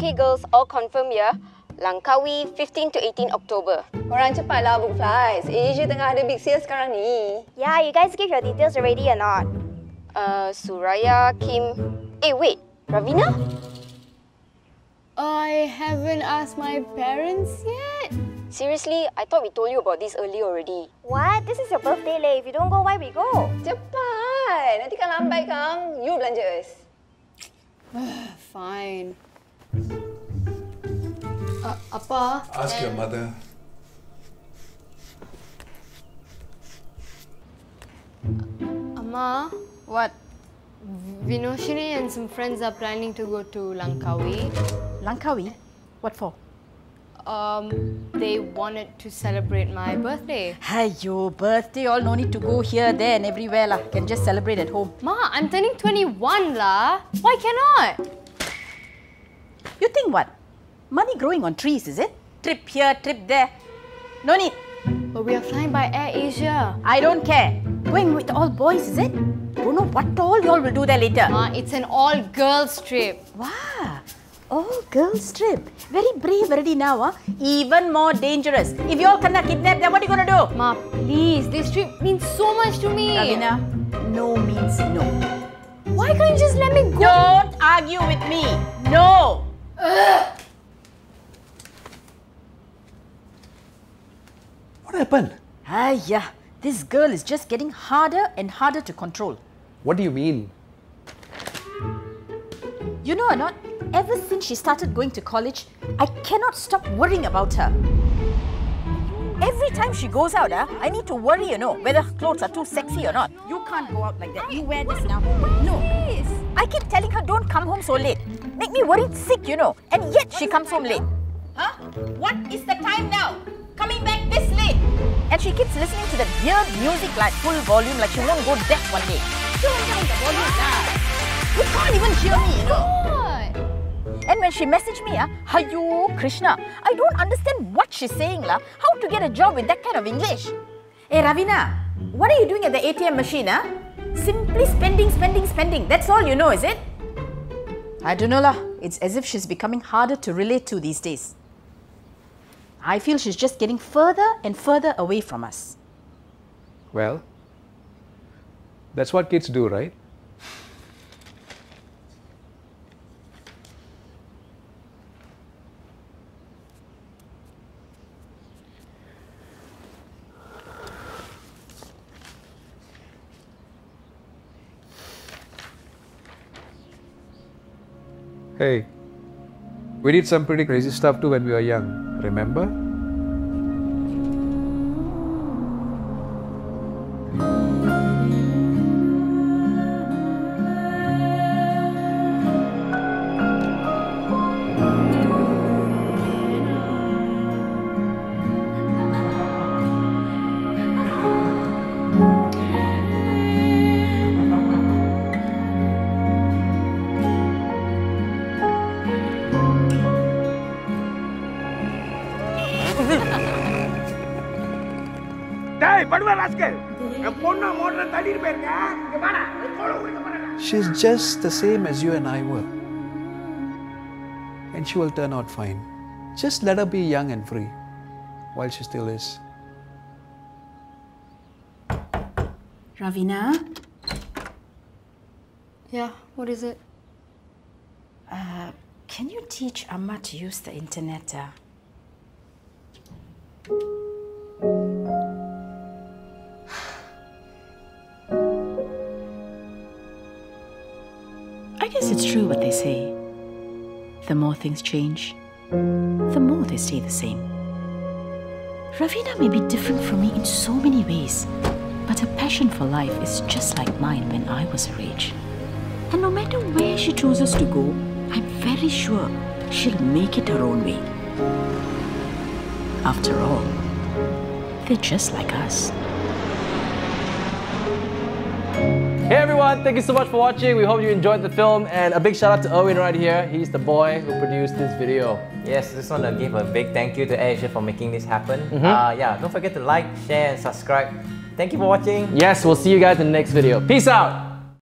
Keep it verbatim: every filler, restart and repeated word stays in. Okay girls, all confirm ya. Langkawi, fifteenth to eighteenth October. Korang cepatlah book flights. Asia tengah ada big sale sekarang ni. Yeah, you guys give your details already or not? Uh, Suraya, Kim... Eh, wait. Raveena? I haven't asked my parents yet. Seriously, I thought we told you about this earlier already. What? This is your birthday, leh. If you don't go, why we go? Cepat! Nanti kan lambai, Kang. You belanja us. Fine. Uh, Appa? Ask and... your mother. Amma, what? Vinoshini and some friends are planning to go to Langkawi. Langkawi? What for? Um, they wanted to celebrate my birthday. Hayu, birthday all no need to go here, there and everywhere lah. Can just celebrate at home. Ma, I'm turning twenty-one lah. Why cannot? You think what? Money growing on trees, is it? Trip here, trip there. No need. But we are flying by Air Asia. I don't care. Going with all boys, is it? Don't know what all y'all will do there later. Ma, it's an all-girls trip. Wow. Oh, girls trip. Very brave already now, huh? Even more dangerous. If you all cannot kidnap them, what are you going to do? Ma, please. This trip means so much to me. Raveena, no means no. Why can't you just let me go? Don't argue with me. No. Ugh. What happened? Ah, yeah. This girl is just getting harder and harder to control. What do you mean? You know or not? Ever since she started going to college, I cannot stop worrying about her. Every time she goes out, huh, I need to worry, you know, whether her clothes are too sexy or not. You can't go out like that. You wear this now. No. I keep telling her, don't come home so late. Make me worried sick, you know. And yet she comes home late. Huh? What is the time now? Coming back this late? And she keeps listening to the weird music like full volume, like she won't go deaf one day. Turn down the volume now. You can't even hear me, you know. And when she messaged me, uh, Hayu Krishna, I don't understand what she's saying, la. How to get a job with that kind of English? Hey, Raveena, what are you doing at the A T M machine, huh? Simply spending, spending, spending. That's all you know, is it? I don't know, la. It's as if she's becoming harder to relate to these days. I feel she's just getting further and further away from us. Well, that's what kids do, right? Hey, we did some pretty crazy stuff too when we were young, remember? She's just the same as you and I were. And she will turn out fine. Just let her be young and free while she still is. Raveena? Yeah, what is it? Uh, can you teach Amma to use the internet? Uh? It's true what they say. The more things change, the more they stay the same. Raveena may be different from me in so many ways, but her passion for life is just like mine when I was her age. And no matter where she chooses to go, I'm very sure she'll make it her own way. After all, they're just like us. Hey everyone, thank you so much for watching. We hope you enjoyed the film, and a big shout out to Irwin right here. He's the boy who produced this video. Yes, just want to give a big thank you to Air Asia for making this happen. Mm-hmm. uh, yeah, don't forget to like, share and subscribe. Thank you for watching. Yes, we'll see you guys in the next video. Peace out!